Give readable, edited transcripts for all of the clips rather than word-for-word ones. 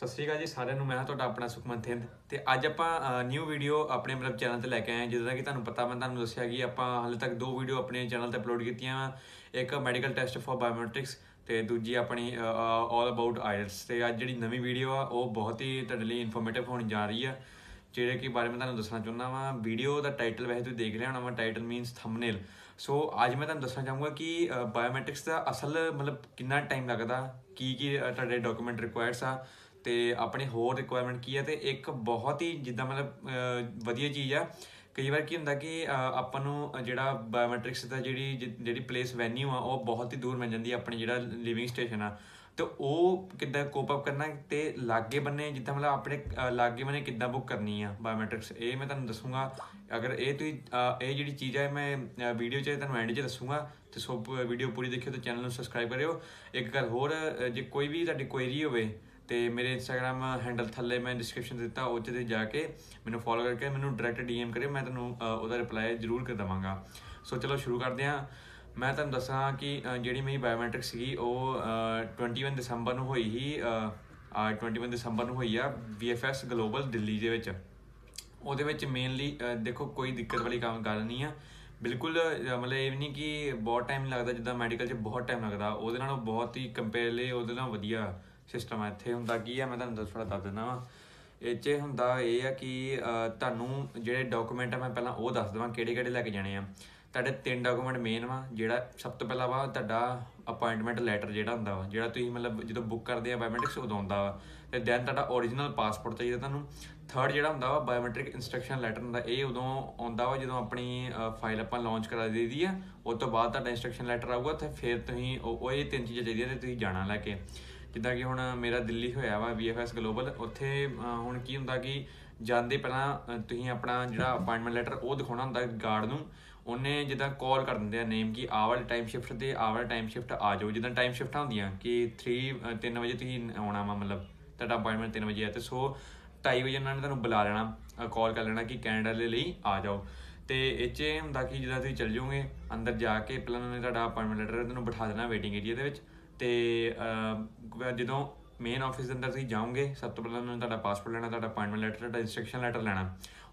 सत श्री अकाल जी सारे मैं हाँ तुहाडा अपना सुखमन थिंद। तो अज आप न्यू वीडियो अपने मतलब चैनल पर लैके आए जिदा कि तुहानू पता मैं तुहानू दस्सिया कि आप हाले तक दो वीडियो अपने चैनल पर अपलोड कीतियां वा, एक मैडिकल टेस्ट फॉर बायोमेट्रिक्स तो दूजी अपनी ऑल अबाउट आयल्स। तो अज जी नवी वीडियो आ वो बहुत ही तुहाडे लई इनफॉर्मेटिव होने जा रही है जिहड़े कि बारे मैं तुहानू दसना चाहुंदा वा। वीडियो का टाइटल वैसे तुसीं देख लिया होना वा, टाइटल मीनस थंबनेल। सो अज मैं तुहानू दसना चाहूँगा कि बायोमेट्रिक्स का असल मतलब कितना टाइम लगता, की तुहाडे डॉक्यूमेंट रिक्वायर्ड्स आ तो अपने होर रिक्वायरमेंट की है। तो एक बहुत ही जिदा मतलब वधिया चीज़ आ। कई बार की होंगे कि आपू जो बायोमेट्रिक्स का जी प्लेस वैन्यू आ वो बहुत ही दूर मिल जाती है अपने जोड़ा लिविंग स्टेशन आ। तो वो कि कोप अप करना तो लागे बने जिदा मतलब अपने लागे बने कि बुक करनी आ बायोमेट्रिक्स ये मैं तुहानू दसूँगा। अगर ये जी चीज़ है मैं वीडियो तुहानू एंड च दसूँगा। तो सो वीडियो पूरी देखियो तो चैनल सबसक्राइब करियो। एक गल होर जे कोई भी तुहाडी क्वेरी हो तो मेरे इंस्टाग्राम हैंडल थले मैं डिस्क्रिप्शन दिता उस जाके मैं फॉलो करके मैं डायरैक्ट डीएम करे मैं तुम्हें रिप्लाई जरूर कर देवांगा। सो चलो शुरू करते हैं। मैं तुम्हें दसा कि जी मेरी बायोमेट्रिक्स सी वो 21 दिसंबर को हुई ही 21 दिसंबर को हुई आ VFS ग्लोबल दिल्ली के। वो मेनली देखो कोई दिक्कत वाली काम गल नहीं है बिल्कुल, मतलब ये नहीं कि बहुत टाइम लगता जिदा मैडिकल से बहुत टाइम लगता वो बहुत ही कंपेयरली वो वधिया सिस्टम है। इतने होंगे की है मैं तुहानू थोड़ा दस देना वा। ये होंगे ये है कि तुहानू जिहड़े डॉक्यूमेंट है मैं पहला वो दस देवां किहड़े लैके जाने आ। तुहाडे तीन डॉक्यूमेंट मेन वा, जिहड़ा सब तो पहला वा तुहाडा अपॉइंटमेंट लैटर जिहड़ा होंदा वा जिहड़ा तुसीं मतलब जो बुक करते हैं बायोमेट्रिक्स उदों होंदा वा। तो दैन तुहाडा ओरिजिनल पासपोर्ट चाहिए तुहानू। थर्ड जिहड़ा होंदा वा बायोमेट्रिक इंस्ट्रक्शन लैटर होंदा, ये उदों आउंदा वा जो अपनी फाइल आपां लॉन्च करा देदी है उस तो बाद तुहाडा इंस्ट्रक्शन लैटर आऊगा। तो फिर तुसीं वो ये तीन चीज़ां चाहिए तुसीं जाना लैके। जिदा कि हुण मेरा दिल्ली होया वा VFS ग्लोबल उत्थे हुण की हुंदा कि जांदे पहला तुसीं अपना जिहड़ा अपॉइंटमेंट लैटर वो दिखाउणा हुंदा गार्ड नूं। उन्हें जिदा कॉल कर दिंदे आ नेम कि आवर टाइम शिफ्ट ते आवर टाइम शिफ्ट आ जाओ। जिदा टाइम शिफ्ट होंदियां कि 3-3 बजे तुसीं आउणा वा, मतलब तुहाडा अपॉइंटमेंट 3 बजे है। तो सो 2:30 बजे उन्होंने तुहानूं बुला लेना, कॉल कर लेना कि कैनेडा दे लई आ जाओ। तो इत्थे हुंदा कि जिदा तुसीं चल जाओगे अंदर जाके पहला उन्होंने तुहाडा अपॉइंटमेंट लैटर तुहानूं बिठा देना वेटिंग एरिया दे विच। तो जो मेन ऑफिस के अंदर तुम जाओगे सब तो पहले उन्होंने तुहाडा पासपोर्ट लेना, तुहाडा अपॉइंटमेंट लैटर, तुहाडा इंस्ट्रक्शन लैटर लेना।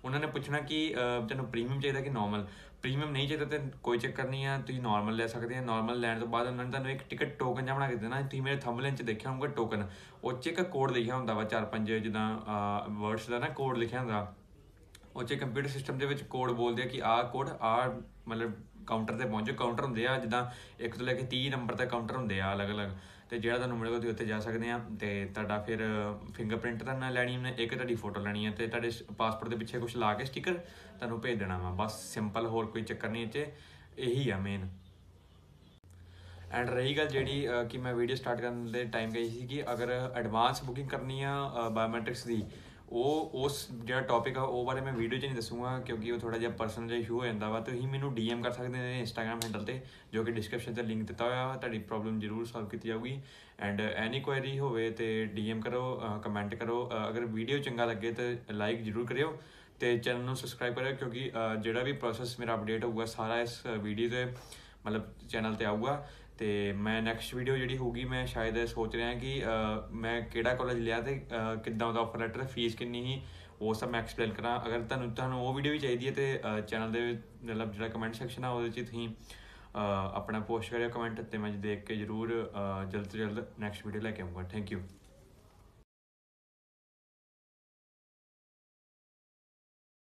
उन्होंने पूछना कि तुहानू प्रीमियम चाहिए कि नॉर्मल। प्रीमियम नहीं चाहिए तो कोई चक्कर नहीं है, तुम नॉर्मल ले सकते हैं। नॉर्मल लैन तो बाद उन्होंने तुहानू एक टिकट टोकन जहाँ बना के देना। तुम मेरे थंबनेल च देखा होगा टोकन, उस च एक कोड लिखा होंदा वा 4-5 जिदा वर्ड्स का ना कोड लिखा होंदा। उस च कंप्यूटर सिस्टम के कोड बोलते हैं कि आ कोड आ मतलब काउंटर पर पहुँचो। काउंटर होंगे आ जिदा 1 तो लेके 30 नंबर तक काउंटर होंगे आ अलग अलग। तो जो तुहानू मिलेगा तुसीं उत्थे जा सकदे आ। ते तुहाडा फिर फिंगरप्रिंट तुहाडे नाल लैनी है, एक तुहाडी फोटो लैनी है ते तुहाडे पासपोर्ट के पिछे कुछ ला के स्टिकर तुहानू भेज देना वा। बस सिंपल, होर कोई चक्कर नहीं। इत्थे यही आ मेन। एंड रही गल जी कि मैं वीडियो स्टार्ट करन दे टाइम कही सी कि अगर एडवांस बुकिंग करनी आ बायोमेट्रिक्स की वो उस जो टॉपिक है वो बारे मैं वीडियो च नहीं दसूँगा क्योंकि वो थोड़ा जहा पर्सनल इशू हो जाता वा। तो ही मैनू DM कर सकते हैं इंस्टाग्राम हैंडल से जो कि डिस्क्रिप्शन से लिंक दिता हुआ, तुहाडी प्रॉब्लम जरूर सॉल्व की जाऊगी। एंड एनी क्वेरी होवे तो DM करो, कमेंट करो। अगर वीडियो चंगा लगे तो लाइक जरूर करियो तो चैनल सबसक्राइब करियो क्योंकि जोड़ा भी प्रोसैस मेरा अपडेट होगा सारा इस वीडियो से मतलब चैनल पर आऊगा। तो मैं नैक्सट वीडियो जी होगी मैं शायद सोच रहा कि मैं किहड़ा कॉलेज लिया तो कि ऑफर लैटर फीस किन्नी ही वो सब मैं एक्सप्लेन करा। अगर तुहानू वो वीडियो भी चाहिए तो चैनल के मतलब जो कमेंट सैक्शन है वो अपना पोस्ट करो कमेंट, तो मैं देख के जरूर जल्द से जल्द नैक्सट वीडियो लैके आऊँगा। Thank you.